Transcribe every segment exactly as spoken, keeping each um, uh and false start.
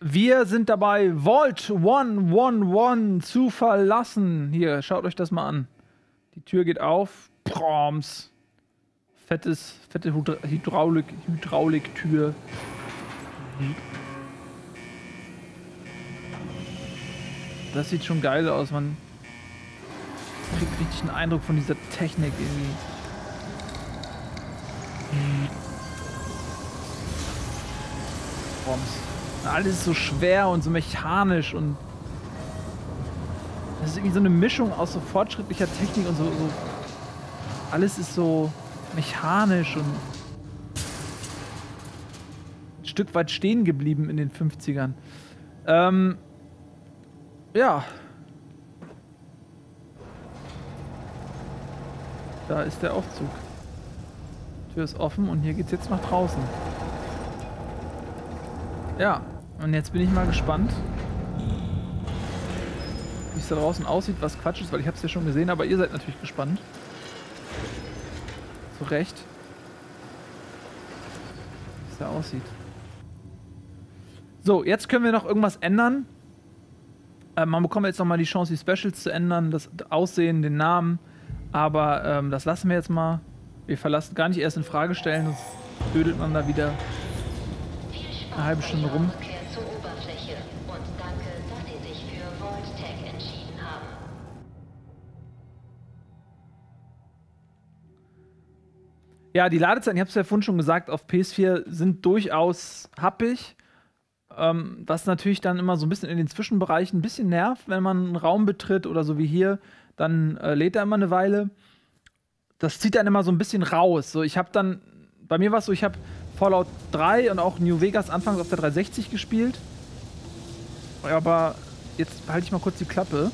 Wir sind dabei, Vault hundertelf zu verlassen. Hier, schaut euch das mal an. Die Tür geht auf. Proms. Fettes, fette Hydraulik, Hydrauliktür. Das sieht schon geil aus, man kriegt richtig einen Eindruck von dieser Technik irgendwie. Proms. Alles ist so schwer und so mechanisch und das ist irgendwie so eine Mischung aus so fortschrittlicher Technik und so, so alles ist so mechanisch und ein Stück weit stehen geblieben in den fünfzigern. Ähm, ja. Da ist der Aufzug. Die Tür ist offen und hier geht's jetzt nach draußen. Ja, und jetzt bin ich mal gespannt, wie es da draußen aussieht, was Quatsch ist, weil ich habe es ja schon gesehen, aber ihr seid natürlich gespannt. Zu Recht. Wie es da aussieht. So, jetzt können wir noch irgendwas ändern. Äh, man bekommt jetzt nochmal die Chance, die Specials zu ändern, das Aussehen, den Namen, aber ähm, das lassen wir jetzt mal. Wir verlassen gar nicht erst in Frage stellen, sonst dödelt man da wieder eine halbe Stunde rum. Zur Oberfläche und danke, dass Sie sich für Vault-Tech entschieden haben. Ja, die Ladezeiten, ich habe es ja vorhin schon gesagt, auf P S vier sind durchaus happig, ähm, was natürlich dann immer so ein bisschen in den Zwischenbereichen ein bisschen nervt, wenn man einen Raum betritt oder so wie hier, dann äh, lädt er immer eine Weile. Das zieht dann immer so ein bisschen raus. So, ich habe dann, bei mir war es so, ich habe Fallout drei und auch New Vegas anfangs auf der dreihundertsechzig gespielt. Aber jetzt halte ich mal kurz die Klappe.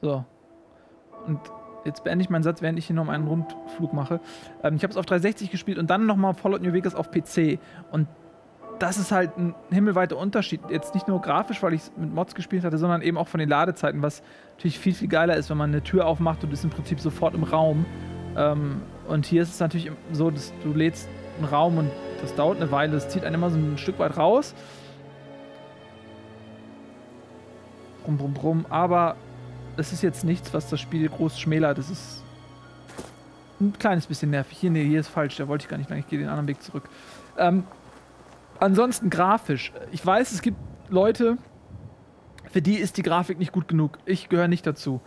So. Und jetzt beende ich meinen Satz, während ich hier noch einen Rundflug mache. Ähm, ich habe es auf dreihundertsechzig gespielt und dann nochmal Fallout New Vegas auf P C. Und das ist halt ein himmelweiter Unterschied. Jetzt nicht nur grafisch, weil ich es mit Mods gespielt hatte, sondern eben auch von den Ladezeiten, was natürlich viel, viel geiler ist, wenn man eine Tür aufmacht und ist im Prinzip sofort im Raum. Ähm, und hier ist es natürlich so, dass du lädst einen Raum und das dauert eine Weile, das zieht einen immer so ein Stück weit raus. Brumm, brumm, brumm. Aber es ist jetzt nichts, was das Spiel groß schmälert. Das ist ein kleines bisschen nervig. Hier, nee, hier ist falsch, da wollte ich gar nicht lang. Ich gehe den anderen Weg zurück. Ähm, Ansonsten grafisch. Ich weiß, es gibt Leute, für die ist die Grafik nicht gut genug. Ich gehöre nicht dazu.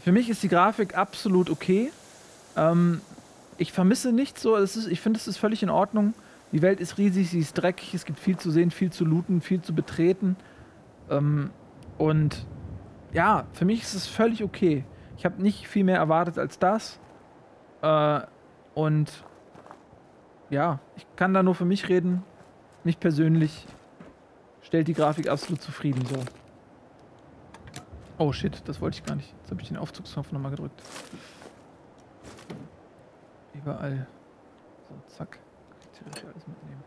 Für mich ist die Grafik absolut okay. Ähm, ich vermisse nichts so. Das ist, ich finde, es ist völlig in Ordnung. Die Welt ist riesig, sie ist dreckig, es gibt viel zu sehen, viel zu looten, viel zu betreten. Ähm, und ja, für mich ist es völlig okay. Ich habe nicht viel mehr erwartet als das. Äh, und ja, ich kann da nur für mich reden. Mich persönlich stellt die Grafik absolut zufrieden so. Oh shit, das wollte ich gar nicht. Jetzt habe ich den Aufzugsknopf nochmal gedrückt. Überall. So, zack. Theoretisch alles mitnehmen.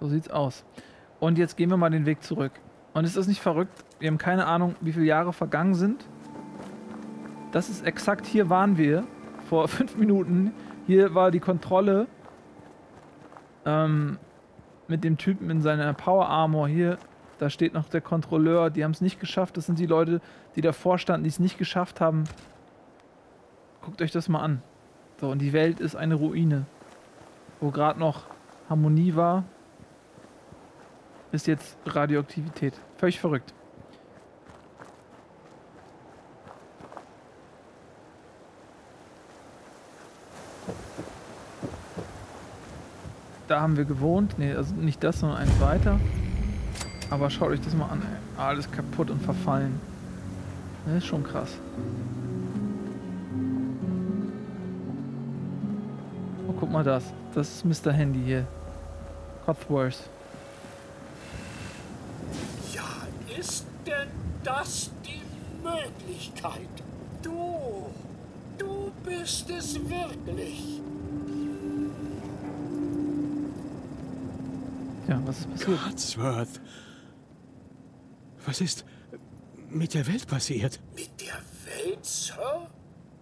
So sieht's aus. Und jetzt gehen wir mal den Weg zurück. Und ist das nicht verrückt? Wir haben keine Ahnung, wie viele Jahre vergangen sind. Das ist exakt, hier waren wir vor fünf Minuten. Hier war die Kontrolle ähm, mit dem Typen in seiner Power Armor hier. Da steht noch der Kontrolleur. Die haben es nicht geschafft. Das sind die Leute, die davor standen, die es nicht geschafft haben. Guckt euch das mal an. So, und die Welt ist eine Ruine. Wo gerade noch Harmonie war, ist jetzt Radioaktivität. Völlig verrückt. Da haben wir gewohnt. Ne, also nicht das, sondern eins weiter. Aber schaut euch das mal an, ey. Alles kaputt und verfallen. Das ist schon krass. Oh, guck mal das. Das ist Mister Handy hier. Codsworth. Ja, ist denn das die Möglichkeit? Du, du bist es wirklich. Ja, was ist passiert? Codsworth. Was ist mit der Welt passiert? Mit der Welt, Sir?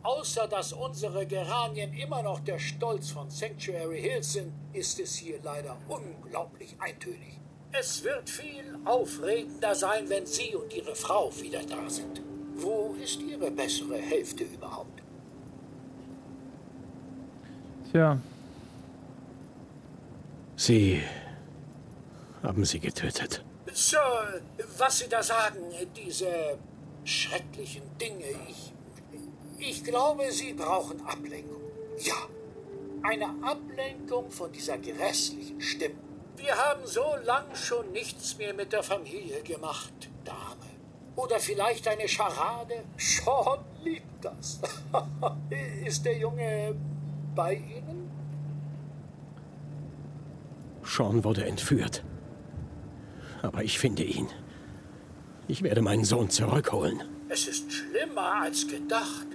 Außer dass unsere Geranien immer noch der Stolz von Sanctuary Hills sind, ist es hier leider unglaublich eintönig. Es wird viel aufregender sein, wenn Sie und Ihre Frau wieder da sind. Wo ist Ihre bessere Hälfte überhaupt? Tja. Sie haben sie getötet. Sir, was Sie da sagen, diese schrecklichen Dinge, ich... Ich glaube, Sie brauchen Ablenkung. Ja, eine Ablenkung von dieser grässlichen Stimme. Wir haben so lang schon nichts mehr mit der Familie gemacht, Dame. Oder vielleicht eine Scharade. Sean liebt das. Ist der Junge bei Ihnen? Sean wurde entführt. Aber ich finde ihn. Ich werde meinen Sohn zurückholen. Es ist schlimmer als gedacht.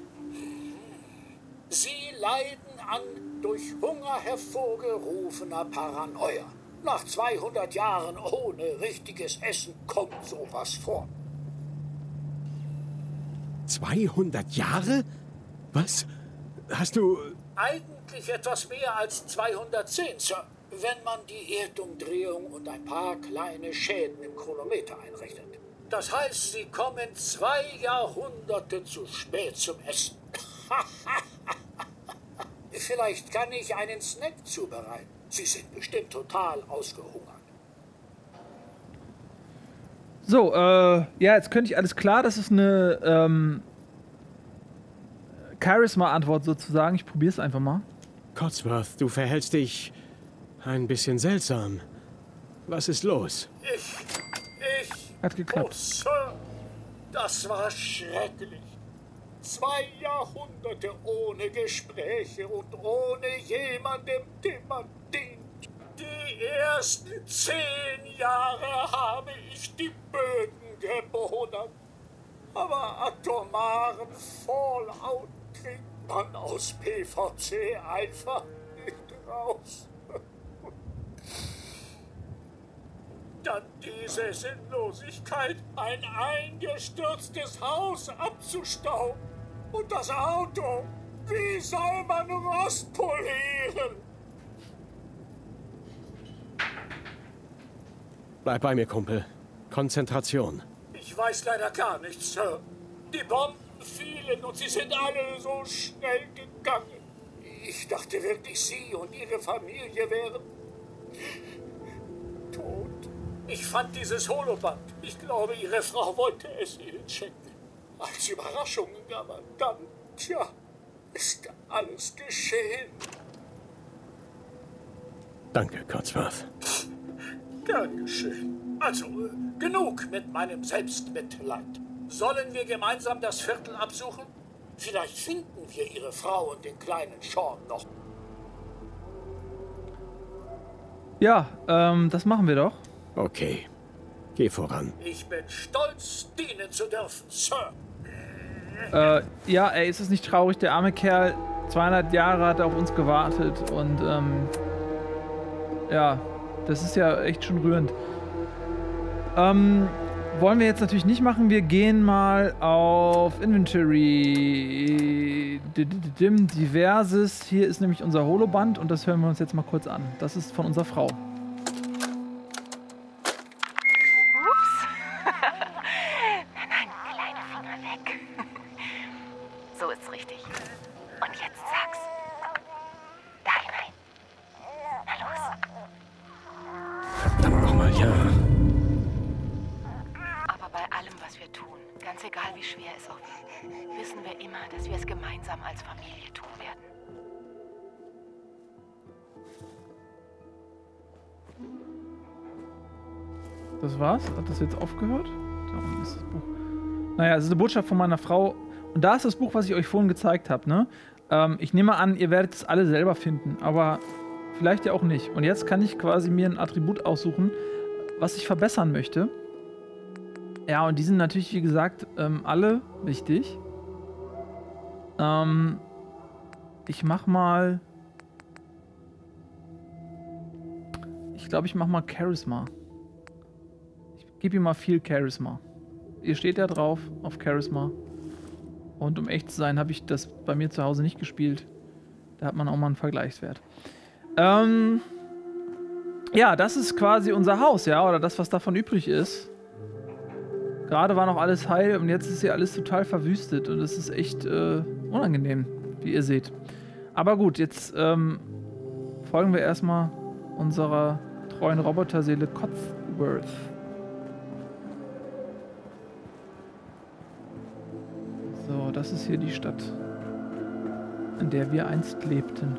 Sie leiden an durch Hunger hervorgerufener Paranoia. Nach zweihundert Jahren ohne richtiges Essen kommt sowas vor. zweihundert Jahre? Was? Hast du... Eigentlich etwas mehr als zweihundertzehn, Sir, wenn man die Erdumdrehung und ein paar kleine Schäden im Chronometer einrechnet. Das heißt, Sie kommen zwei Jahrhunderte zu spät zum Essen. Vielleicht kann ich einen Snack zubereiten. Sie sind bestimmt total ausgehungert. So, äh, ja, jetzt könnte ich alles klar. Das ist eine ähm, Charisma-Antwort sozusagen. Ich probiere es einfach mal. Codsworth, du verhältst dich ein bisschen seltsam. Was ist los? Ich, ich... Hat geklappt. Oh, Sir, das war schrecklich. Zwei Jahrhunderte ohne Gespräche und ohne jemandem, dem man dient. Die ersten zehn Jahre habe ich die Böden gebohnert. Aber atomaren Fallout kriegt man aus P V C einfach nicht raus. Dann diese Sinnlosigkeit, ein eingestürztes Haus abzustauben. Und das Auto, wie soll man Rost polieren? Bleib bei mir, Kumpel. Konzentration. Ich weiß leider gar nichts, Sir. Die Bomben fielen und sie sind alle so schnell gegangen. Ich dachte wirklich, Sie und Ihre Familie wären tot. Ich fand dieses Holoband. Ich glaube, Ihre Frau wollte es Ihnen schenken. Als Überraschung, aber dann, tja, ist alles geschehen. Danke, Codsworth. Gern geschehen. Also, genug mit meinem Selbstmitleid. Sollen wir gemeinsam das Viertel absuchen? Vielleicht finden wir Ihre Frau und den kleinen Sean noch. Ja, ähm, das machen wir doch. Okay, geh voran. Ich bin stolz, dienen zu dürfen, Sir. Äh, ja, ey, ist es nicht traurig? Der arme Kerl, zweihundert Jahre hat auf uns gewartet und, ähm, ja, das ist ja echt schon rührend. Ähm, wollen wir jetzt natürlich nicht machen. Wir gehen mal auf Inventory, Diverses. Hier ist nämlich unser Holoband und das hören wir uns jetzt mal kurz an. Das ist von unserer Frau. Das war's? Hat das jetzt aufgehört? Da ist das Buch. Naja, es ist eine Botschaft von meiner Frau. Und da ist das Buch, was ich euch vorhin gezeigt habe, ne? Ähm, ich nehme an, ihr werdet es alle selber finden, aber vielleicht ja auch nicht. Und jetzt kann ich quasi mir ein Attribut aussuchen, was ich verbessern möchte. Ja, und die sind natürlich, wie gesagt, ähm, alle wichtig. Ähm, ich mach mal... Ich glaube, ich mache mal Charisma. Ich gebe ihm mal viel Charisma. Ihr steht ja drauf, auf Charisma. Und um echt zu sein, habe ich das bei mir zu Hause nicht gespielt. Da hat man auch mal einen Vergleichswert. Ähm, ja, das ist quasi unser Haus, ja, oder das, was davon übrig ist. Gerade war noch alles heil und jetzt ist hier alles total verwüstet und es ist echt äh, unangenehm, wie ihr seht. Aber gut, jetzt ähm, folgen wir erstmal unserer treuen Roboterseele Codsworth. So, das ist hier die Stadt, in der wir einst lebten.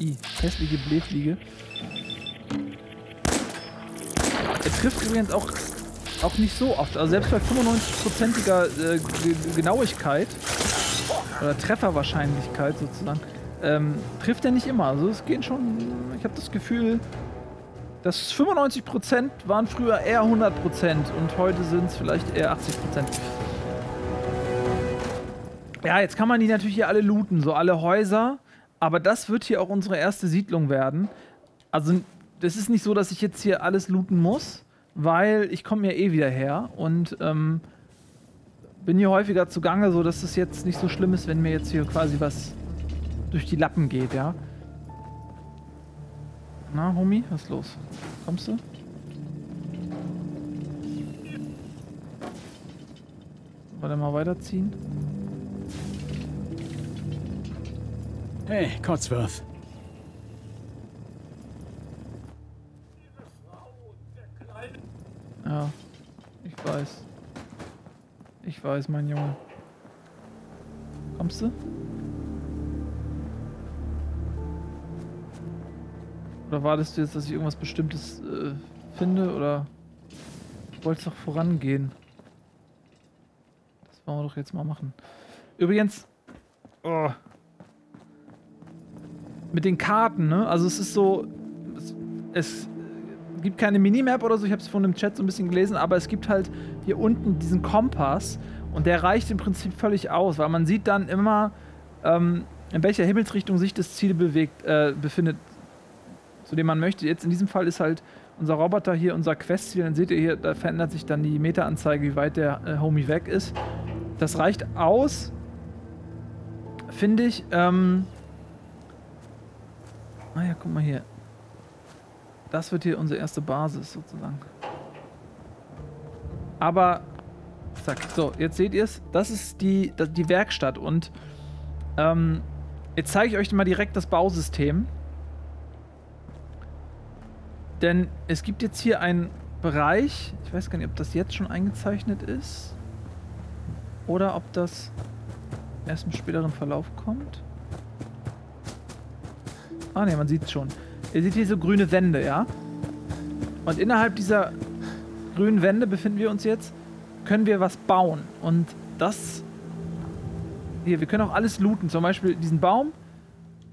I, hässliche Blähfliege. Er trifft übrigens auch, auch nicht so oft. Also selbst bei fünfundneunzig prozentiger äh, Genauigkeit oder Trefferwahrscheinlichkeit sozusagen, ähm, trifft er nicht immer. Also es gehen schon, ich habe das Gefühl, dass fünfundneunzig Prozent waren früher eher hundert Prozent und heute sind es vielleicht eher achtzig Prozent. Ja, jetzt kann man die natürlich hier alle looten, so alle Häuser. Aber das wird hier auch unsere erste Siedlung werden. Also das ist nicht so, dass ich jetzt hier alles looten muss, weil ich komme ja eh wieder her und ähm, bin hier häufiger zugange, so dass es jetzt nicht so schlimm ist, wenn mir jetzt hier quasi was durch die Lappen geht, ja. Na, Homie, was ist los? Kommst du? Wollen wir mal weiterziehen? Hey, Codsworth. Ja, ich weiß. Ich weiß, mein Junge. Kommst du? Oder wartest du jetzt, dass ich irgendwas Bestimmtes äh, finde? Oder du wolltest doch vorangehen. Das wollen wir doch jetzt mal machen. Übrigens... Oh. Mit den Karten, ne? Also es ist so, es, es gibt keine Minimap oder so, ich habe es von dem Chat so ein bisschen gelesen, aber es gibt halt hier unten diesen Kompass und der reicht im Prinzip völlig aus, weil man sieht dann immer, ähm, in welcher Himmelsrichtung sich das Ziel bewegt, äh, befindet, zu dem man möchte. Jetzt in diesem Fall ist halt unser Roboter hier unser Questziel, dann seht ihr hier, da verändert sich dann die Meteranzeige, wie weit der äh, Homie weg ist. Das reicht aus, finde ich, ähm... Ah ja, guck mal hier. Das wird hier unsere erste Basis sozusagen. Aber, zack, so, jetzt seht ihr es. Das ist die, das, die Werkstatt und ähm, jetzt zeige ich euch mal direkt das Bausystem. Denn es gibt jetzt hier einen Bereich, ich weiß gar nicht, ob das jetzt schon eingezeichnet ist oder ob das erst im späteren Verlauf kommt. Ah ne, man sieht es schon. Ihr seht hier so grüne Wände, ja? Und innerhalb dieser grünen Wände befinden wir uns jetzt. Können wir was bauen. Und das... Hier, wir können auch alles looten. Zum Beispiel diesen Baum.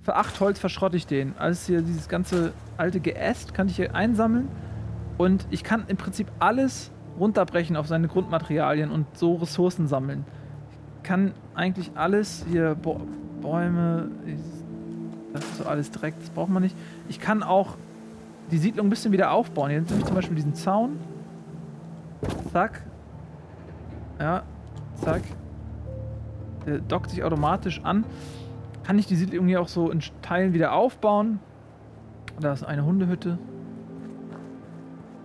Für acht Holz verschrotte ich den. Alles hier, dieses ganze alte Geäst kann ich hier einsammeln. Und ich kann im Prinzip alles runterbrechen auf seine Grundmaterialien und so Ressourcen sammeln. Ich kann eigentlich alles hier... Bo- Bäume... Das ist so alles direkt, das braucht man nicht. Ich kann auch die Siedlung ein bisschen wieder aufbauen. Hier nehme ich zum Beispiel diesen Zaun. Zack. Ja, zack. Der dockt sich automatisch an. Kann ich die Siedlung hier auch so in Teilen wieder aufbauen. Da ist eine Hundehütte.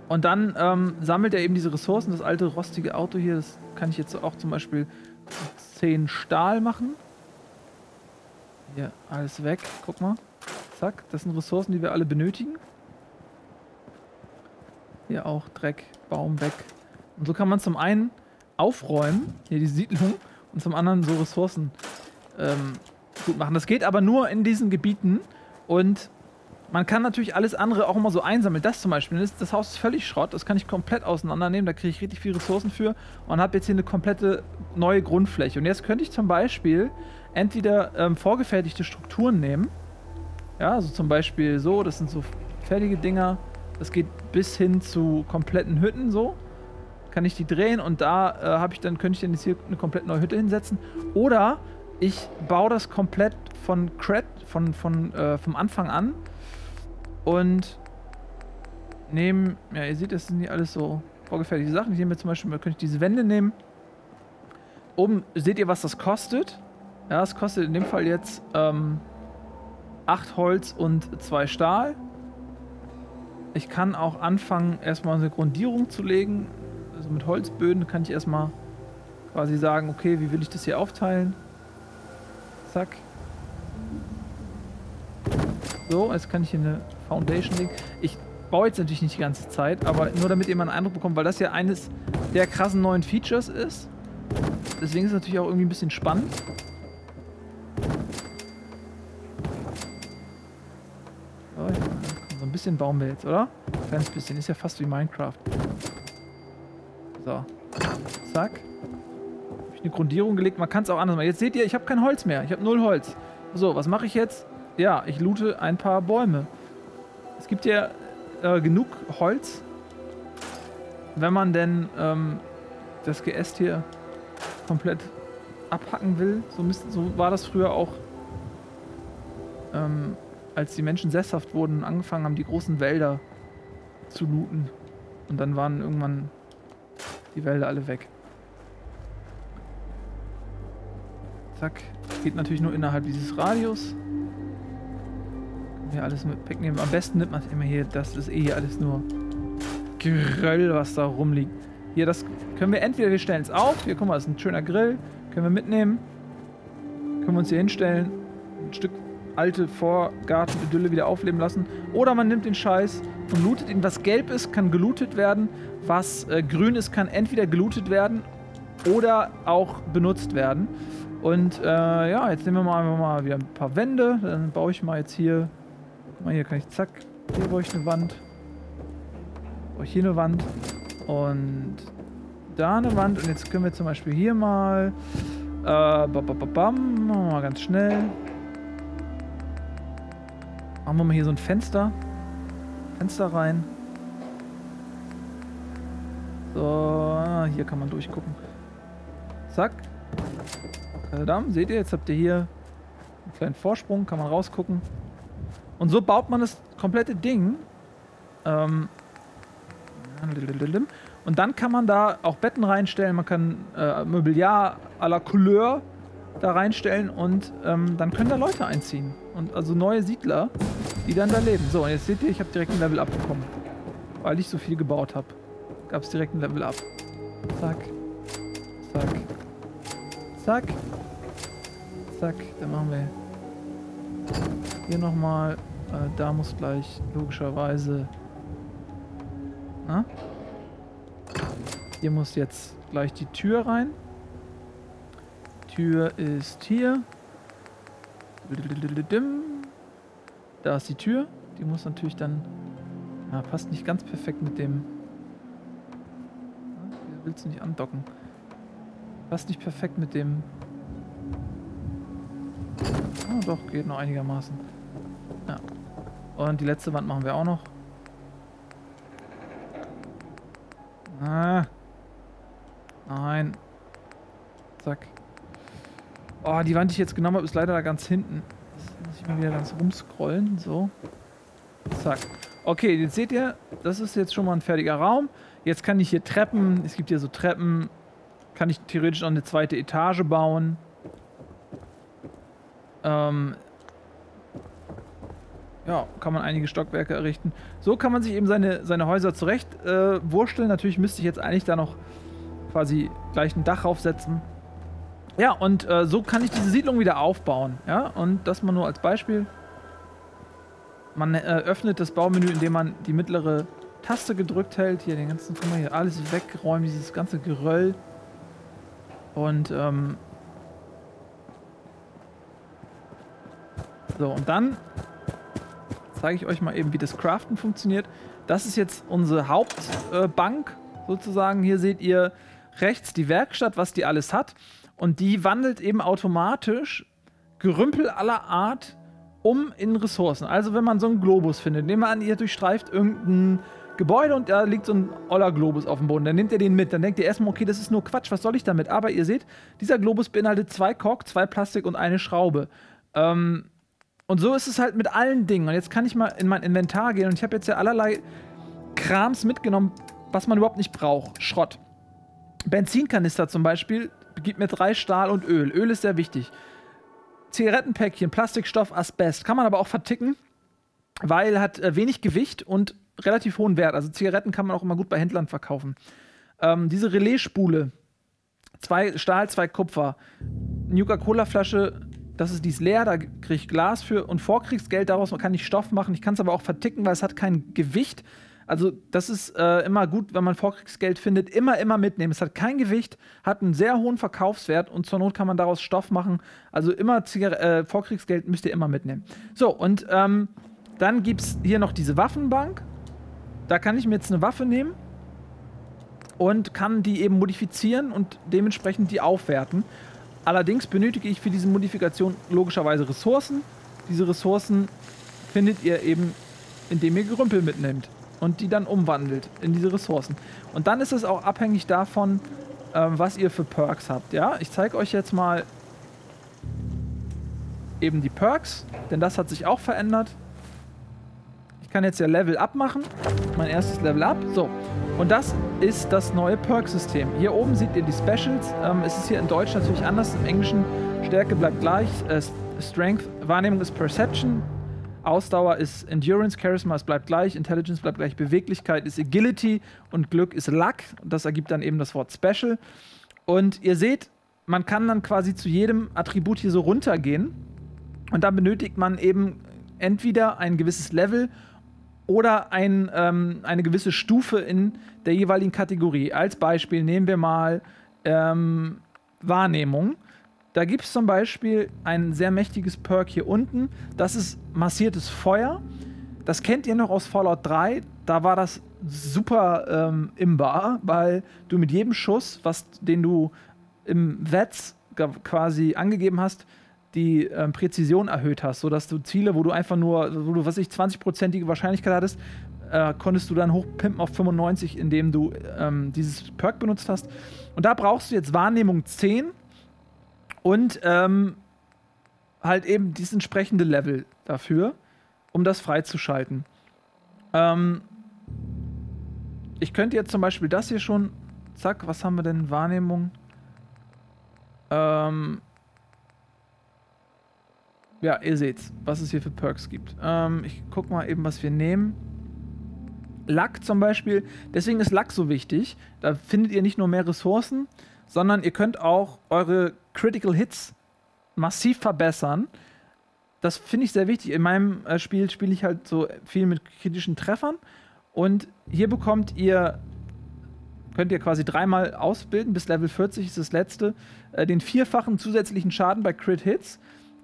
Und dann ähm, sammelt er eben diese Ressourcen. Das alte rostige Auto hier, das kann ich jetzt auch zum Beispiel zehn Stahl machen. Hier, alles weg. Guck mal. Zack. Das sind Ressourcen, die wir alle benötigen. Hier auch Dreck, Baum weg. Und so kann man zum einen aufräumen, hier die Siedlung, und zum anderen so Ressourcen ähm, gut machen. Das geht aber nur in diesen Gebieten. Und man kann natürlich alles andere auch immer so einsammeln. Das zum Beispiel, das, das Haus ist völlig Schrott. Das kann ich komplett auseinandernehmen. Da kriege ich richtig viele Ressourcen für. Und habe jetzt hier eine komplette neue Grundfläche. Und jetzt könnte ich zum Beispiel... entweder ähm, vorgefertigte Strukturen nehmen, ja, also zum Beispiel so, das sind so fertige Dinger, das geht bis hin zu kompletten Hütten, so, kann ich die drehen und da äh, habe ich dann, könnte ich dann jetzt hier eine komplett neue Hütte hinsetzen, oder Ich baue das komplett von Cred, von, von, äh, vom Anfang an und nehme, ja, ihr seht, das sind hier alles so vorgefertigte Sachen. Ich nehme zum Beispiel, könnte ich diese Wände nehmen. Oben seht ihr, was das kostet. Ja, es kostet in dem Fall jetzt ähm, acht Holz und zwei Stahl. Ich kann auch anfangen, erstmal eine Grundierung zu legen. Also mit Holzböden kann ich erstmal quasi sagen, okay, wie will ich das hier aufteilen? Zack. So, jetzt kann ich hier eine Foundation legen. Ich baue jetzt natürlich nicht die ganze Zeit, aber nur damit ihr mal einen Eindruck bekommt, weil das ja eines der krassen neuen Features ist. Deswegen ist es natürlich auch irgendwie ein bisschen spannend. So, ja, komm, so ein bisschen bauen wir jetzt, oder? Ein kleines bisschen, ist ja fast wie Minecraft. So, zack. Habe ich eine Grundierung gelegt, man kann es auch anders machen. Jetzt seht ihr, ich habe kein Holz mehr, ich habe null Holz. So, was mache ich jetzt? Ja, ich loote ein paar Bäume. Es gibt ja äh, genug Holz, wenn man denn ähm, das Geäst hier komplett abhacken will. So, müssen, so war das früher auch, ähm, als die Menschen sesshaft wurden und angefangen haben, die großen Wälder zu looten. Und dann waren irgendwann die Wälder alle weg. Zack. Geht natürlich nur innerhalb dieses Radius. Hier alles mit wegnehmen. Am besten nimmt man immer hier, das ist eh hier alles nur Geröll, was da rumliegt. Hier, das können wir entweder, wir stellen es auf. Hier, guck mal, das ist ein schöner Grill. Können wir mitnehmen. Können wir uns hier hinstellen. Ein Stück alte Vorgarten-Idylle wieder aufleben lassen. Oder man nimmt den Scheiß und lootet ihn. Was gelb ist, kann gelootet werden. Was äh, grün ist, kann entweder gelootet werden oder auch benutzt werden. Und äh, ja, jetzt nehmen wir mal, einfach mal wieder ein paar Wände. Dann baue ich mal jetzt hier. Guck mal, hier kann ich zack. Hier baue ich eine Wand. Baue ich hier eine Wand. Und da eine Wand. Und jetzt können wir zum Beispiel hier mal. Äh, babababam. Machen wir mal ganz schnell. Machen wir mal hier so ein Fenster. Fenster rein. So, hier kann man durchgucken. Zack. Tadam. Seht ihr, jetzt habt ihr hier einen kleinen Vorsprung, kann man rausgucken. Und so baut man das komplette Ding. Ähm. Und dann kann man da auch Betten reinstellen, man kann äh, Mobiliar à la Couleur da reinstellen und ähm, dann können da Leute einziehen. Und also neue Siedler, die dann da leben. So, und jetzt seht ihr, ich habe direkt ein Level Up bekommen. Weil ich so viel gebaut habe. Gab es direkt ein Level Up. Zack. Zack. Zack. Zack. Dann machen wir hier nochmal. Äh, da muss gleich logischerweise... Na? Hier muss jetzt gleich die Tür rein. Tür ist hier. Da ist die Tür. Die muss natürlich dann... Ja, passt nicht ganz perfekt mit dem... Hier willst du nicht andocken. Passt nicht perfekt mit dem... Oh, doch, geht noch einigermaßen. Ja. Und die letzte Wand machen wir auch noch. Ah. Nein. Zack. Oh, die Wand, die ich jetzt genommen habe, ist leider da ganz hinten. Jetzt muss ich mal wieder ganz rumscrollen. So. Zack. Okay, jetzt seht ihr, das ist jetzt schon mal ein fertiger Raum. Jetzt kann ich hier Treppen, es gibt hier so Treppen, kann ich theoretisch noch eine zweite Etage bauen. Ähm ja, kann man einige Stockwerke errichten. So kann man sich eben seine, seine Häuser zurecht äh, wursteln. Natürlich müsste ich jetzt eigentlich da noch quasi gleich ein Dach raufsetzen. Ja, und äh, so kann ich diese Siedlung wieder aufbauen. Ja, und das mal nur als Beispiel. Man äh, öffnet das Baumenü, indem man die mittlere Taste gedrückt hält. Hier den ganzen, guck mal, hier alles wegräumen, dieses ganze Geröll. Und ähm so, und dann zeige ich euch mal eben, wie das Craften funktioniert. Das ist jetzt unsere Hauptbank äh, sozusagen. Hier seht ihr rechts die Werkstatt, was die alles hat. Und die wandelt eben automatisch Gerümpel aller Art um in Ressourcen. Also wenn man so einen Globus findet, nehmen wir an, ihr durchstreift irgendeinen Gebäude und da liegt so ein oller Globus auf dem Boden. Dann nehmt ihr den mit. Dann denkt ihr erstmal, okay, das ist nur Quatsch, was soll ich damit? Aber ihr seht, dieser Globus beinhaltet zwei Kork, zwei Plastik und eine Schraube. Ähm, und so ist es halt mit allen Dingen. Und jetzt kann ich mal in mein Inventar gehen und ich habe jetzt ja allerlei Krams mitgenommen, was man überhaupt nicht braucht. Schrott. Benzinkanister zum Beispiel gibt mir drei Stahl und Öl. Öl ist sehr wichtig. Zigarettenpäckchen, Plastikstoff, Asbest. Kann man aber auch verticken, weil hat äh, wenig Gewicht und relativ hohen Wert. Also Zigaretten kann man auch immer gut bei Händlern verkaufen. Ähm, diese Relaisspule. Zwei Stahl, zwei Kupfer. Nuka-Cola-Flasche, das ist dies leer, da kriege ich Glas für und Vorkriegsgeld, daraus kann ich Stoff machen. Ich kann es aber auch verticken, weil es hat kein Gewicht. Also das ist äh, immer gut, wenn man Vorkriegsgeld findet, immer, immer mitnehmen. Es hat kein Gewicht, hat einen sehr hohen Verkaufswert und zur Not kann man daraus Stoff machen. Also immer Zigar äh, Vorkriegsgeld müsst ihr immer mitnehmen. So, und ähm, dann gibt es hier noch diese Waffenbank. Da kann ich mir jetzt eine Waffe nehmen und kann die eben modifizieren und dementsprechend die aufwerten. Allerdings benötige ich für diese Modifikation logischerweise Ressourcen. Diese Ressourcen findet ihr eben, indem ihr Gerümpel mitnehmt und die dann umwandelt in diese Ressourcen. Und dann ist es auch abhängig davon, äh, was ihr für Perks habt. Ja, ich zeige euch jetzt mal eben die Perks, denn das hat sich auch verändert. Ich kann jetzt ja Level Up machen, mein erstes Level Up. So, und das ist das neue Perk-System. Hier oben seht ihr die Specials. Ähm, es ist hier in Deutsch natürlich anders, im Englischen Stärke bleibt gleich, äh, Strength, Wahrnehmung ist Perception, Ausdauer ist Endurance, Charisma ist bleibt gleich, Intelligence bleibt gleich, Beweglichkeit ist Agility und Glück ist Luck. Das ergibt dann eben das Wort Special. Und ihr seht, man kann dann quasi zu jedem Attribut hier so runtergehen und dann benötigt man eben entweder ein gewisses Level oder ein, ähm, eine gewisse Stufe in der jeweiligen Kategorie. Als Beispiel nehmen wir mal ähm, Wahrnehmung. Da gibt es zum Beispiel ein sehr mächtiges Perk hier unten. Das ist massiertes Feuer. Das kennt ihr noch aus Fallout drei. Da war das super ähm, im Bar, weil du mit jedem Schuss, was, den du im V A T S quasi angegeben hast, die ähm, Präzision erhöht hast, sodass du Ziele, wo du einfach nur, wo du, was weiß ich, zwanzig prozentige Wahrscheinlichkeit hattest, äh, konntest du dann hochpimpen auf fünfundneunzig, indem du ähm, dieses Perk benutzt hast. Und da brauchst du jetzt Wahrnehmung zehn. Und ähm, halt eben dieses entsprechende Level dafür, um das freizuschalten. Ähm, ich könnte jetzt zum Beispiel das hier schon, zack, was haben wir denn, Wahrnehmung? Ähm, ja, ihr seht's, was es hier für Perks gibt. Ähm, ich guck mal eben, was wir nehmen. Luck zum Beispiel, deswegen ist Luck so wichtig. Da findet ihr nicht nur mehr Ressourcen, sondern ihr könnt auch eure Critical Hits massiv verbessern. Das finde ich sehr wichtig. In meinem äh, Spiel spiele ich halt so viel mit kritischen Treffern. Und hier bekommt ihr, könnt ihr quasi dreimal ausbilden, bis Level vierzig ist das letzte, äh, den vierfachen zusätzlichen Schaden bei Crit Hits.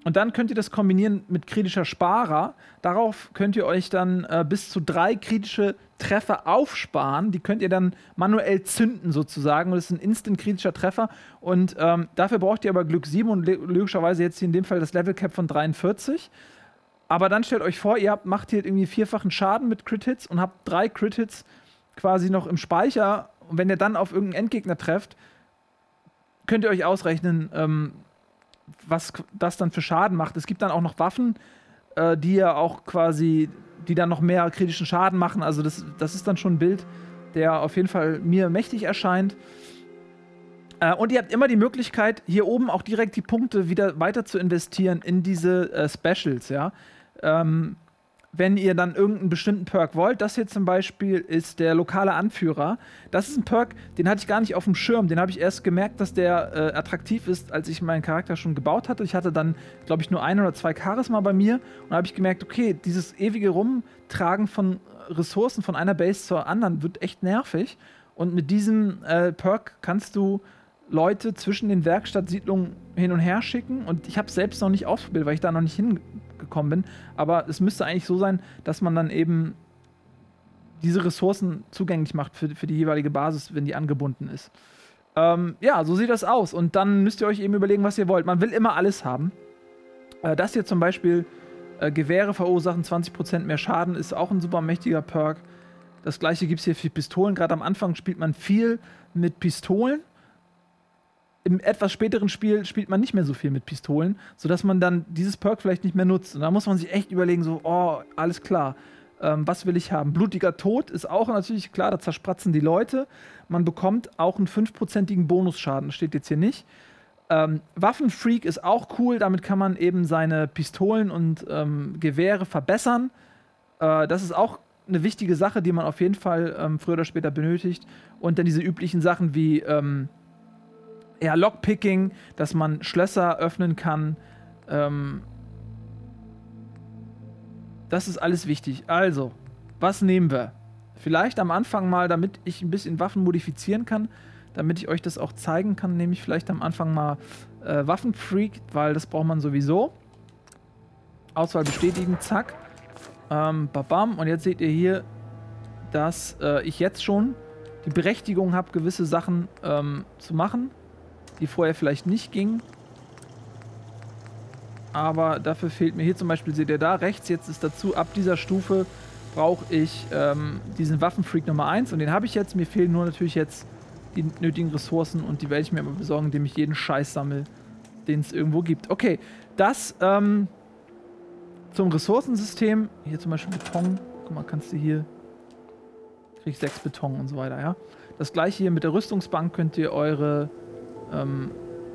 Und dann könnt ihr das kombinieren mit kritischer Sparer. Darauf könnt ihr euch dann äh, bis zu drei kritische Treffer aufsparen. Die könnt ihr dann manuell zünden sozusagen. Und das ist ein instant-kritischer Treffer. Und ähm, dafür braucht ihr aber Glück sieben und logischerweise jetzt hier in dem Fall das Level-Cap von dreiundvierzig. Aber dann stellt euch vor, ihr habt, macht hier irgendwie vierfachen Schaden mit Crit-Hits und habt drei Crit-Hits quasi noch im Speicher. Und wenn ihr dann auf irgendeinen Endgegner trefft, könnt ihr euch ausrechnen, ähm, was das dann für Schaden macht. Es gibt dann auch noch Waffen, äh, die ja auch quasi, die dann noch mehr kritischen Schaden machen. Also das, das ist dann schon ein Bild, der auf jeden Fall mir mächtig erscheint. Äh, und ihr habt immer die Möglichkeit, hier oben auch direkt die Punkte wieder weiter zu investieren in diese äh, Specials, ja. Ähm, wenn ihr dann irgendeinen bestimmten Perk wollt, das hier zum Beispiel ist der lokale Anführer. Das ist ein Perk, den hatte ich gar nicht auf dem Schirm. Den habe ich erst gemerkt, dass der äh, attraktiv ist, als ich meinen Charakter schon gebaut hatte. Ich hatte dann, glaube ich, nur ein oder zwei Charisma bei mir. Und da habe ich gemerkt, okay, dieses ewige Rumtragen von Ressourcen von einer Base zur anderen wird echt nervig. Und mit diesem äh, Perk kannst du Leute zwischen den Werkstattsiedlungen hin und her schicken. Und ich habe es selbst noch nicht ausprobiert, weil ich da noch nicht hingekommen bin, aber es müsste eigentlich so sein, dass man dann eben diese Ressourcen zugänglich macht für, für die jeweilige Basis, wenn die angebunden ist. Ähm, ja, so sieht das aus und dann müsst ihr euch eben überlegen, was ihr wollt. Man will immer alles haben. Äh, das hier zum Beispiel, äh, Gewehre verursachen zwanzig Prozent mehr Schaden, ist auch ein super mächtiger Perk. Das gleiche gibt es hier für Pistolen. Gerade am Anfang spielt man viel mit Pistolen. Im etwas späteren Spiel spielt man nicht mehr so viel mit Pistolen, sodass man dann dieses Perk vielleicht nicht mehr nutzt. Und da muss man sich echt überlegen, so, oh, alles klar, ähm, was will ich haben? Blutiger Tod ist auch natürlich klar, da zerspratzen die Leute. Man bekommt auch einen fünfprozentigen Bonusschaden, steht jetzt hier nicht. Ähm, Waffenfreak ist auch cool, damit kann man eben seine Pistolen und ähm, Gewehre verbessern. Äh, das ist auch eine wichtige Sache, die man auf jeden Fall ähm, früher oder später benötigt. Und dann diese üblichen Sachen wie ähm, ja, Lockpicking, dass man Schlösser öffnen kann. Ähm, das ist alles wichtig. Also, was nehmen wir? Vielleicht am Anfang mal, damit ich ein bisschen Waffen modifizieren kann, damit ich euch das auch zeigen kann, nehme ich vielleicht am Anfang mal äh, Waffenfreak, weil das braucht man sowieso. Auswahl bestätigen, zack. Ähm, babam. Und jetzt seht ihr hier, dass äh, ich jetzt schon die Berechtigung habe, gewisse Sachen ähm, zu machen, die vorher vielleicht nicht gingen. Aber dafür fehlt mir hier zum Beispiel, seht ihr da rechts, jetzt ist dazu, ab dieser Stufe brauche ich ähm, diesen Waffenfreak Nummer eins. Und den habe ich jetzt. Mir fehlen nur natürlich jetzt die nötigen Ressourcen und die werde ich mir immer besorgen, indem ich jeden Scheiß sammle, den es irgendwo gibt. Okay, das ähm, zum Ressourcensystem. Hier zum Beispiel Beton. Guck mal, kannst du hier... Krieg ich sechs Beton und so weiter, ja. Das gleiche hier mit der Rüstungsbank könnt ihr eure... Ähm,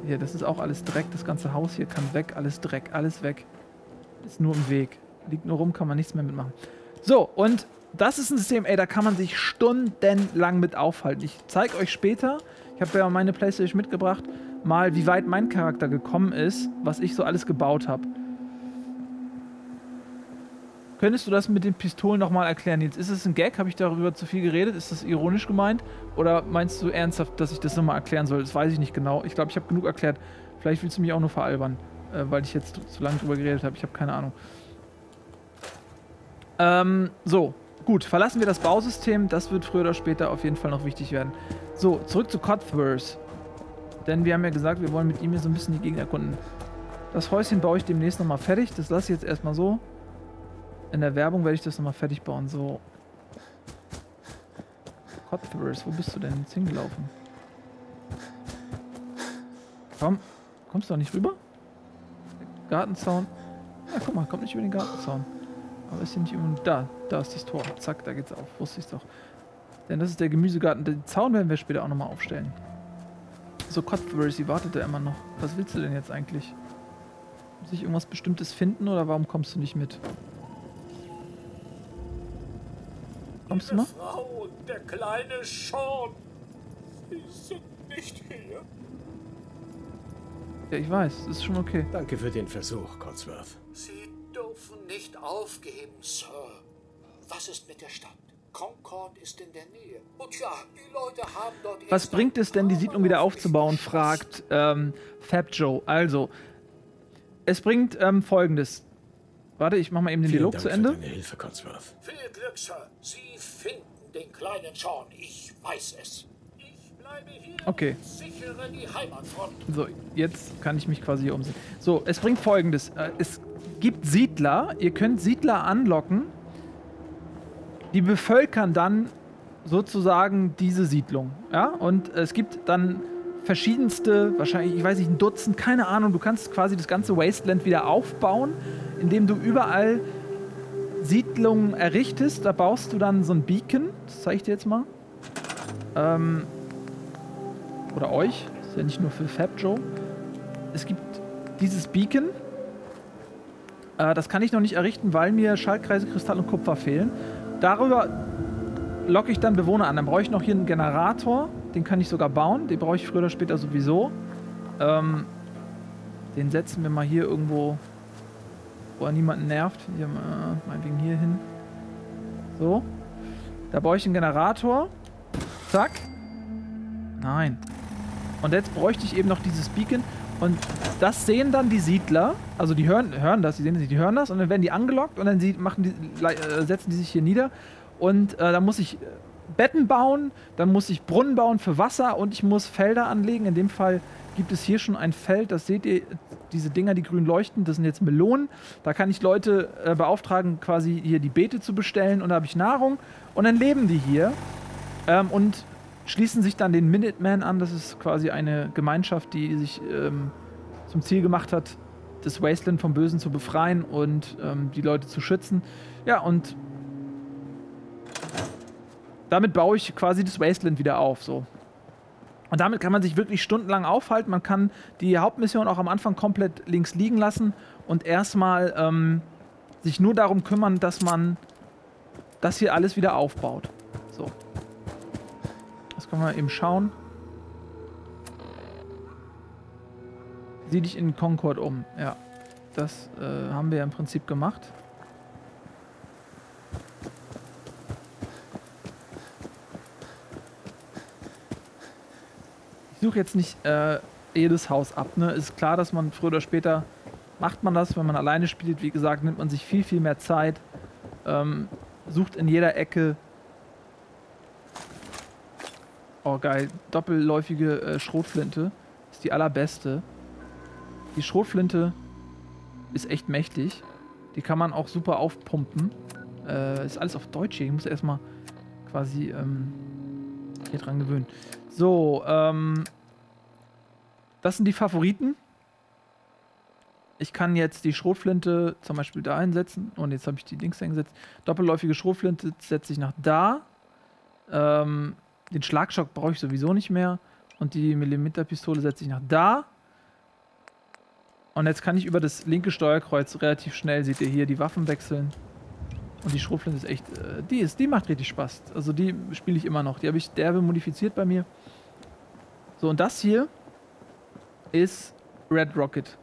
hier, das ist auch alles Dreck. Das ganze Haus hier kann weg. Alles Dreck, alles weg. Ist nur im Weg. Liegt nur rum, kann man nichts mehr mitmachen. So, und... Das ist ein System, ey, da kann man sich stundenlang mit aufhalten. Ich zeige euch später, ich habe ja meine PlayStation mitgebracht, mal wie weit mein Charakter gekommen ist, was ich so alles gebaut habe. Könntest du das mit den Pistolen nochmal erklären, Nils? Ist es ein Gag? Habe ich darüber zu viel geredet? Ist das ironisch gemeint? Oder meinst du ernsthaft, dass ich das nochmal erklären soll? Das weiß ich nicht genau. Ich glaube, ich habe genug erklärt. Vielleicht willst du mich auch nur veralbern, äh, weil ich jetzt zu lange drüber geredet habe. Ich habe keine Ahnung. Ähm, so. Gut, verlassen wir das Bausystem. Das wird früher oder später auf jeden Fall noch wichtig werden. So, zurück zu Codsworth. Denn wir haben ja gesagt, wir wollen mit ihm hier so ein bisschen die Gegend erkunden. Das Häuschen baue ich demnächst nochmal fertig. Das lasse ich jetzt erstmal so. In der Werbung werde ich das nochmal fertig bauen. So. Codsworth, wo bist du denn jetzt hingelaufen? Komm, kommst du doch nicht rüber? Gartenzaun. Ja, guck mal, kommt nicht über den Gartenzaun. Aber ist hier nicht irgendwo... Da, da ist das Tor. Zack, da geht's auf. Wusste ich's doch. Denn das ist der Gemüsegarten. Den Zaun werden wir später auch nochmal aufstellen. So, Codsworth, sie wartet da immer noch. Was willst du denn jetzt eigentlich? Muss ich irgendwas Bestimmtes finden oder warum kommst du nicht mit? Kommst du mal? Meine Frau und der kleine Sean, sie sind nicht hier. Ja, ich weiß. Das ist schon okay. Danke für den Versuch, Codsworth. Sie dürfen nicht aufgeben, Sir. Was ist mit der Stadt? Concord ist in der Nähe. Und ja, die Leute haben dort... Was bringt es denn, die Siedlung wieder aufzubauen, fragt ähm, Fab Joe. Also, es bringt ähm, Folgendes. Warte, ich mach mal eben den Dialog zu Ende. Vielen Dank für deine Hilfe, Codsworth. Viel Glück, Sir. Sie finden den kleinen Sean. Ich weiß es. Okay. So, jetzt kann ich mich quasi hier umsehen. So, es bringt Folgendes. Es gibt Siedler. Ihr könnt Siedler anlocken. Die bevölkern dann sozusagen diese Siedlung. Ja, und es gibt dann verschiedenste, wahrscheinlich, ich weiß nicht, ein Dutzend, keine Ahnung. Du kannst quasi das ganze Wasteland wieder aufbauen, indem du überall Siedlungen errichtest. Da baust du dann so ein Beacon. Das zeige ich dir jetzt mal. Ähm... Oder euch. Das ist ja nicht nur für Fab Joe. Es gibt dieses Beacon. Äh, das kann ich noch nicht errichten, weil mir Schaltkreise, Kristall und Kupfer fehlen. Darüber locke ich dann Bewohner an. Dann brauche ich noch hier einen Generator. Den kann ich sogar bauen. Den brauche ich früher oder später sowieso. Ähm, den setzen wir mal hier irgendwo, wo er niemanden nervt. Hier, äh, meinetwegen hier hin. So. Da baue ich einen Generator. Zack. Nein. Und jetzt bräuchte ich eben noch dieses Beacon. Und das sehen dann die Siedler. Also die hören, hören das, die sehen das, die hören das. Und dann werden die angelockt und dann sie, machen die, äh, setzen die sich hier nieder. Und äh, dann muss ich Betten bauen, dann muss ich Brunnen bauen für Wasser und ich muss Felder anlegen. In dem Fall gibt es hier schon ein Feld, das seht ihr, diese Dinger, die grün leuchten, das sind jetzt Melonen. Da kann ich Leute äh, beauftragen, quasi hier die Beete zu bestellen und da habe ich Nahrung. Und dann leben die hier ähm, und schließen sich dann den Minutemen an. Das ist quasi eine Gemeinschaft, die sich ähm, zum Ziel gemacht hat, das Wasteland vom Bösen zu befreien und ähm, die Leute zu schützen. Ja, und damit baue ich quasi das Wasteland wieder auf, so. Und damit kann man sich wirklich stundenlang aufhalten. Man kann die Hauptmission auch am Anfang komplett links liegen lassen und erstmal ähm, sich nur darum kümmern, dass man das hier alles wieder aufbaut. So. Das können wir eben schauen. Sieh dich in Concord um. Ja, das äh, haben wir ja im Prinzip gemacht. Ich suche jetzt nicht äh, jedes Haus ab, ne? Ist klar, dass man früher oder später macht man das, wenn man alleine spielt. Wie gesagt, nimmt man sich viel, viel mehr Zeit, ähm, sucht in jeder Ecke. Oh geil, doppelläufige äh, Schrotflinte ist die allerbeste. Die Schrotflinte ist echt mächtig, die kann man auch super aufpumpen. Äh, ist alles auf Deutsch hier, ich muss erstmal quasi ähm, hier dran gewöhnen. So, ähm, das sind die Favoriten. Ich kann jetzt die Schrotflinte zum Beispiel da einsetzen. Und jetzt habe ich die links eingesetzt. Doppelläufige Schrotflinte setze ich nach da. Ähm, den Schlagschock brauche ich sowieso nicht mehr. Und die Millimeterpistole setze ich nach da. Und jetzt kann ich über das linke Steuerkreuz relativ schnell, seht ihr hier, die Waffen wechseln. Und die Schrotflinte ist echt, äh, die ist, die macht richtig Spaß. Also die spiele ich immer noch. Die habe ich derbe modifiziert bei mir. So, und das hier ist Red Rocket.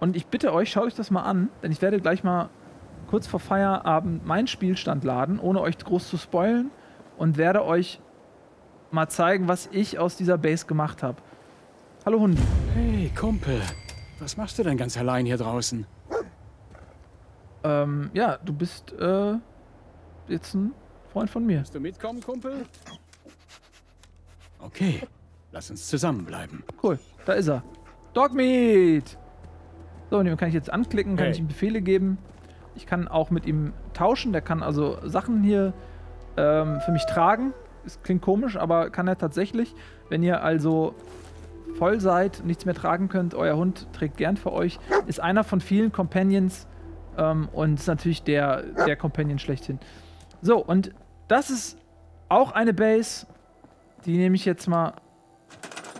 Und ich bitte euch, schaut euch das mal an, denn ich werde gleich mal kurz vor Feierabend meinen Spielstand laden, ohne euch groß zu spoilen, und werde euch mal zeigen, was ich aus dieser Base gemacht habe. Hallo Hund. Hey Kumpel, was machst du denn ganz allein hier draußen? Ähm, ja, du bist, äh, jetzt ein Freund von mir. Willst du mitkommen, Kumpel? Okay, lass uns zusammenbleiben. Cool, da ist er. Dogmeat! So, und dem kann ich jetzt anklicken, kann hey. ich ihm Befehle geben. Ich kann auch mit ihm tauschen, der kann also Sachen hier ähm, für mich tragen. Es klingt komisch, aber kann er tatsächlich. Wenn ihr also voll seid, nichts mehr tragen könnt, euer Hund trägt gern für euch, ist einer von vielen Companions, Um, und ist natürlich der, der Companion schlechthin. So, und das ist auch eine Base, die nehme ich jetzt mal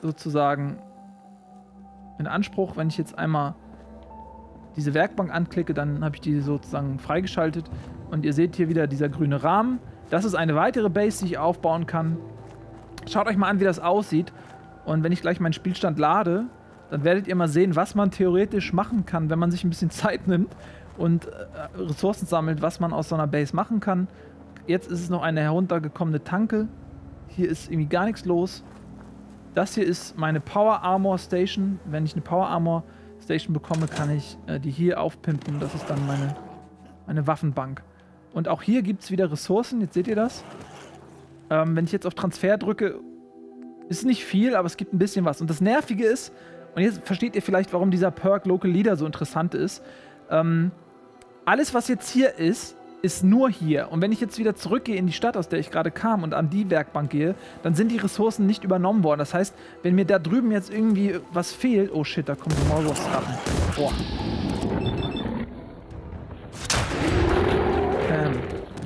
sozusagen in Anspruch. Wenn ich jetzt einmal diese Werkbank anklicke, dann habe ich die sozusagen freigeschaltet. Und ihr seht hier wieder dieser grüne Rahmen. Das ist eine weitere Base, die ich aufbauen kann. Schaut euch mal an, wie das aussieht. Und wenn ich gleich meinen Spielstand lade, dann werdet ihr mal sehen, was man theoretisch machen kann, wenn man sich ein bisschen Zeit nimmt und äh, Ressourcen sammelt, was man aus so einer Base machen kann. Jetzt ist es noch eine heruntergekommene Tanke. Hier ist irgendwie gar nichts los. Das hier ist meine Power Armor Station. Wenn ich eine Power Armor Station bekomme, kann ich äh, die hier aufpimpen. Das ist dann meine, meine Waffenbank. Und auch hier gibt es wieder Ressourcen. Jetzt seht ihr das. Ähm, wenn ich jetzt auf Transfer drücke, ist nicht viel, aber es gibt ein bisschen was. Und das Nervige ist, und jetzt versteht ihr vielleicht, warum dieser Perk Local Leader so interessant ist. Ähm, Alles, was jetzt hier ist, ist nur hier. Und wenn ich jetzt wieder zurückgehe in die Stadt, aus der ich gerade kam, und an die Werkbank gehe, dann sind die Ressourcen nicht übernommen worden. Das heißt, wenn mir da drüben jetzt irgendwie was fehlt... Oh shit, da kommen die Maulwurfsratten. Boah. Ähm,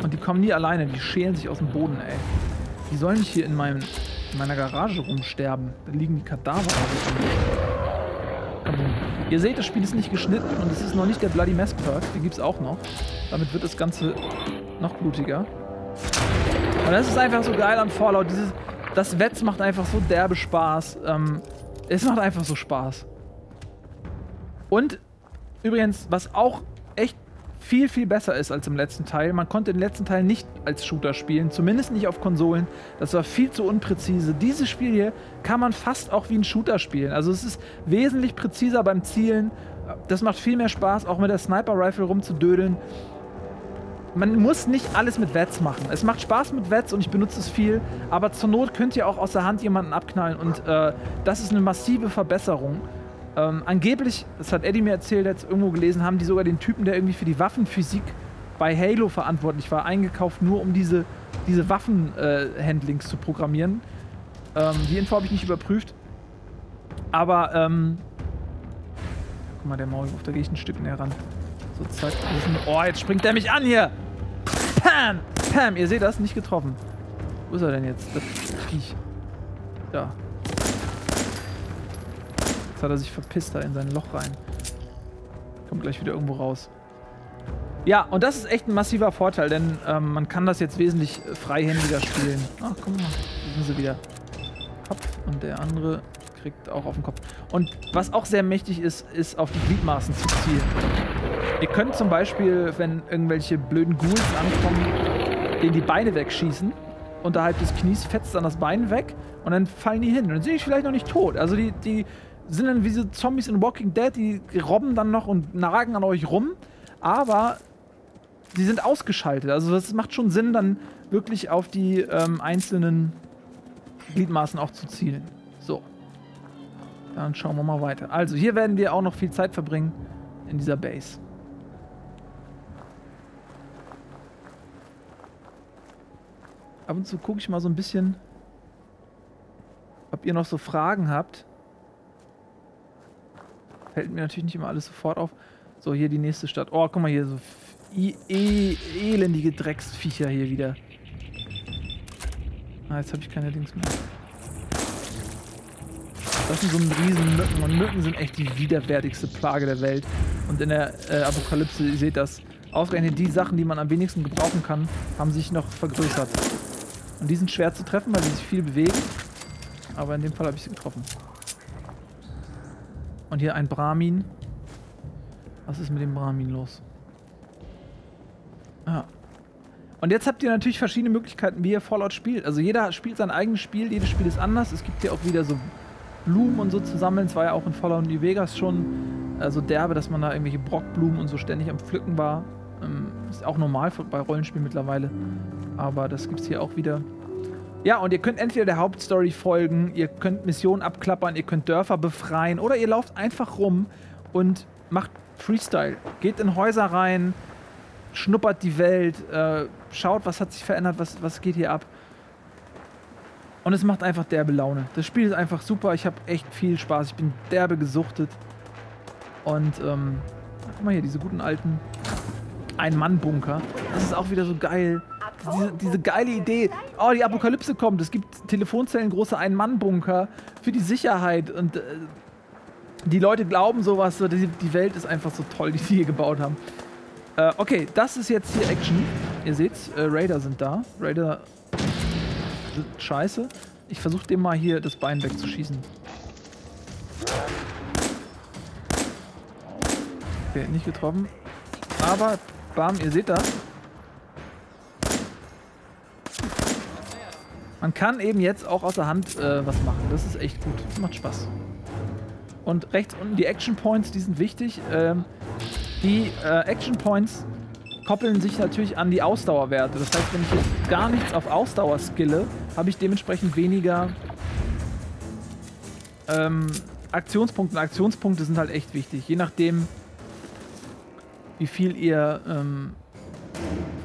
und die kommen nie alleine. Die schälen sich aus dem Boden, ey. Die sollen nicht hier in, meinem, in meiner Garage rumsterben. Da liegen die Kadaver. Ihr seht, das Spiel ist nicht geschnitten und es ist noch nicht der Bloody Mess Perk, den gibt es auch noch. Damit wird das Ganze noch blutiger. Und das ist einfach so geil am Fallout. Dieses, das V A T S macht einfach so derbe Spaß. Ähm, es macht einfach so Spaß. Und übrigens, was auch echt viel, viel besser ist als im letzten Teil, man konnte den letzten Teil nicht als Shooter spielen, zumindest nicht auf Konsolen. Das war viel zu unpräzise. Dieses Spiel hier kann man fast auch wie ein Shooter spielen. Also es ist wesentlich präziser beim Zielen. Das macht viel mehr Spaß, auch mit der Sniper-Rifle rumzudödeln. man muss nicht alles mit V A T S machen. Es macht Spaß mit V A T S und ich benutze es viel, aber zur Not könnt ihr auch aus der Hand jemanden abknallen und äh, das ist eine massive Verbesserung. Ähm, angeblich, das hat Eddy mir erzählt, jetzt irgendwo gelesen, haben die sogar den Typen, der irgendwie für die Waffenphysik bei Halo verantwortlich war, eingekauft, nur um diese, diese Waffenhandlings äh, zu programmieren. Ähm, die Info habe ich nicht überprüft, aber ähm, guck mal, der Maulwurf, da gehe ich ein Stück näher ran. So, zack. Oh, jetzt springt der mich an hier! Pam! Pam! Ihr seht das? Nicht getroffen. Wo ist er denn jetzt? Das Viech. Ja. Jetzt hat er sich verpisst da in sein Loch rein. Kommt gleich wieder irgendwo raus. Ja, und das ist echt ein massiver Vorteil, denn ähm, man kann das jetzt wesentlich freihändiger spielen. Ach, guck mal. Hier sind sie wieder. Kopf und der andere kriegt auch auf den Kopf. Und was auch sehr mächtig ist, ist auf die Gliedmaßen zu zielen. Ihr könnt zum Beispiel, wenn irgendwelche blöden Ghouls ankommen, denen die Beine wegschießen. Unterhalb des Knies fetzt dann das Bein weg und dann fallen die hin. Und dann sind die vielleicht noch nicht tot. Also die, die sind dann wie so Zombies in Walking Dead, die robben dann noch und nagen an euch rum. Aber die sind ausgeschaltet. Also das macht schon Sinn, dann wirklich auf die ähm, einzelnen Gliedmaßen auch zu zielen. So. Dann schauen wir mal weiter. Also hier werden wir auch noch viel Zeit verbringen in dieser Base. Ab und zu gucke ich mal so ein bisschen, ob ihr noch so Fragen habt. Fällt mir natürlich nicht immer alles sofort auf. So, hier die nächste Stadt. Oh, guck mal hier, so e e elendige Drecksviecher hier wieder. Ah, jetzt habe ich keine Dings mehr. Das sind so ein riesen Mücken. Und Mücken sind echt die widerwärtigste Plage der Welt. Und in der äh, Apokalypse, ihr seht das, ausgerechnet die Sachen, die man am wenigsten gebrauchen kann, haben sich noch vergrößert. Und die sind schwer zu treffen, weil sie sich viel bewegen. Aber in dem Fall habe ich sie getroffen. Und hier ein Brahmin. Was ist mit dem Brahmin los? Ja. Und jetzt habt ihr natürlich verschiedene Möglichkeiten, wie ihr Fallout spielt. Also jeder spielt sein eigenes Spiel, jedes Spiel ist anders. Es gibt hier auch wieder so Blumen und so zu sammeln. Es war ja auch in Fallout New Vegas schon so also derbe, dass man da irgendwelche Brockblumen und so ständig am Pflücken war. Ist auch normal bei Rollenspielen mittlerweile. Aber das gibt's hier auch wieder. Ja, und ihr könnt entweder der Hauptstory folgen, ihr könnt Missionen abklappern, ihr könnt Dörfer befreien oder ihr lauft einfach rum und macht Freestyle. Geht in Häuser rein, schnuppert die Welt, äh, schaut, was hat sich verändert, was, was geht hier ab. Und es macht einfach derbe Laune. Das Spiel ist einfach super, ich habe echt viel Spaß, ich bin derbe gesuchtet. Und, ähm, guck mal hier, diese guten alten Ein-Mann-Bunker. Das ist auch wieder so geil. Diese, diese geile Idee, oh, die Apokalypse kommt, es gibt Telefonzellen, große Ein-Mann-Bunker für die Sicherheit und äh, die Leute glauben sowas, so, die, die Welt ist einfach so toll, die die hier gebaut haben. Äh, okay, das ist jetzt hier Action. Ihr seht, äh, Raider sind da. Raider sind scheiße. Ich versuche dem mal hier das Bein wegzuschießen. Okay, nicht getroffen. Aber, bam, ihr seht das. Man kann eben jetzt auch aus der Hand äh, was machen. Das ist echt gut. Das macht Spaß. Und rechts unten die Action Points, die sind wichtig. Ähm, die äh, Action Points koppeln sich natürlich an die Ausdauerwerte. Das heißt, wenn ich jetzt gar nichts auf Ausdauer skille, habe ich dementsprechend weniger ähm, Aktionspunkte. Und Aktionspunkte sind halt echt wichtig. Je nachdem, wie viel ihr ähm,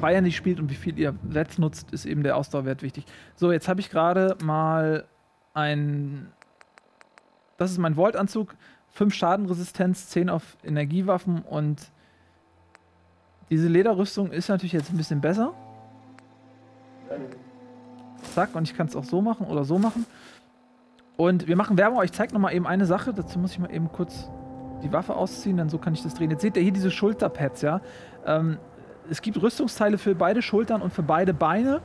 freihändig spielt und wie viel ihr V A T S nutzt, ist eben der Ausdauerwert wichtig. So, jetzt habe ich gerade mal ein... Das ist mein Volt-Anzug. fünf Schadenresistenz, zehn auf Energiewaffen und diese Lederrüstung ist natürlich jetzt ein bisschen besser. Zack, und ich kann es auch so machen oder so machen. Und wir machen Werbung, ich zeige nochmal eben eine Sache. Dazu muss ich mal eben kurz die Waffe ausziehen, dann so kann ich das drehen. Jetzt seht ihr hier diese Schulterpads, ja. Ähm, es gibt Rüstungsteile für beide Schultern und für beide Beine.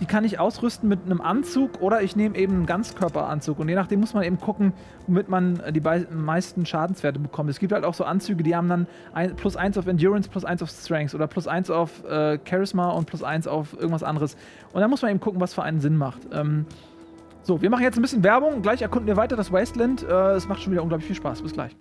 Die kann ich ausrüsten mit einem Anzug oder ich nehme eben einen Ganzkörperanzug. Und je nachdem muss man eben gucken, womit man die meisten Schadenswerte bekommt. Es gibt halt auch so Anzüge, die haben dann ein, plus eins auf Endurance, plus eins auf Strength oder plus eins auf äh, Charisma und plus eins auf irgendwas anderes. Und dann muss man eben gucken, was für einen Sinn macht. Ähm, so, wir machen jetzt ein bisschen Werbung. Gleich erkunden wir weiter das Wasteland. Äh, es macht schon wieder unglaublich viel Spaß. Bis gleich.